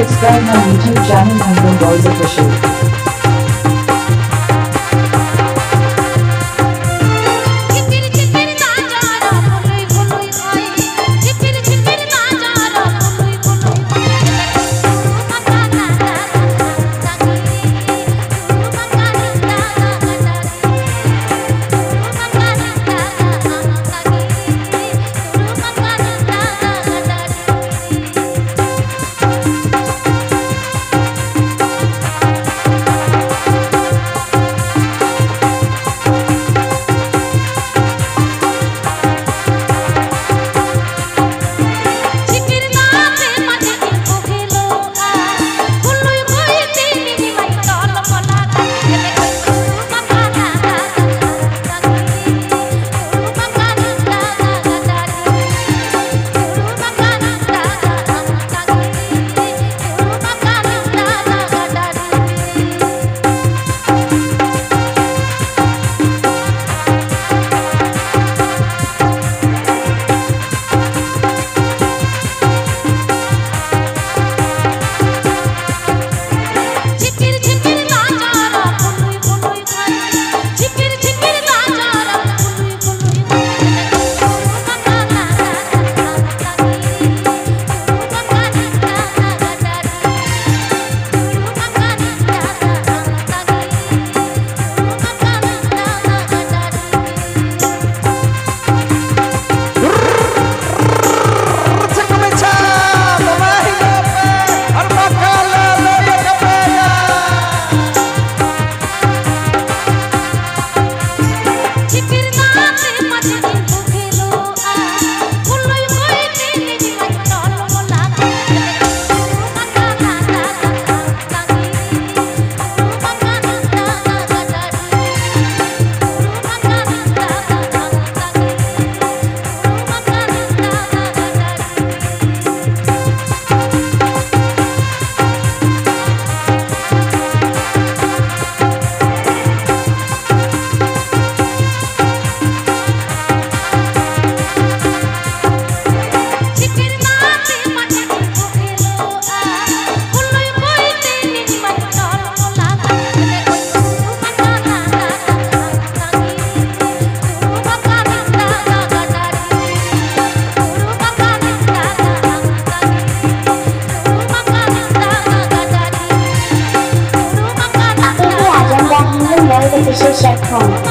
Subscribe my YouTube channel Hungry Dolls Official. Official Chef Home.